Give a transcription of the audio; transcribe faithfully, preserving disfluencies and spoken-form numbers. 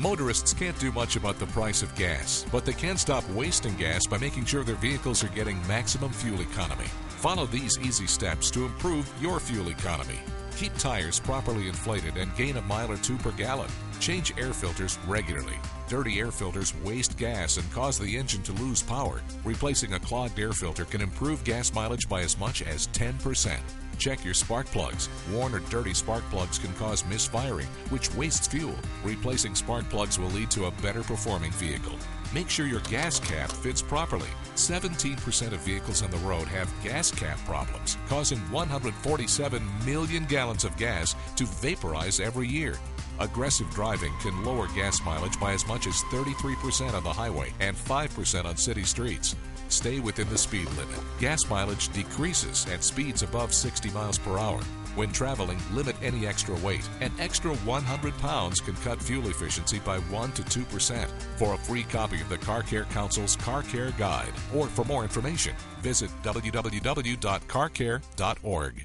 Motorists can't do much about the price of gas, but they can stop wasting gas by making sure their vehicles are getting maximum fuel economy. Follow these easy steps to improve your fuel economy. Keep tires properly inflated and gain a mile or two per gallon. Change air filters regularly. Dirty air filters waste gas and cause the engine to lose power. Replacing a clogged air filter can improve gas mileage by as much as ten percent. Check your spark plugs. Worn or dirty spark plugs can cause misfiring, which wastes fuel. Replacing spark plugs will lead to a better performing vehicle. Make sure your gas cap fits properly. seventeen percent of vehicles on the road have gas cap problems, causing one hundred forty-seven million gallons of gas to vaporize every year. Aggressive driving can lower gas mileage by as much as thirty-three percent on the highway and five percent on city streets. Stay within the speed limit. Gas mileage decreases at speeds above sixty miles per hour. When traveling, limit any extra weight. An extra one hundred pounds can cut fuel efficiency by one to two percent. For a free copy of the Car Care Council's Car Care Guide, or for more information, visit w w w dot car care dot org.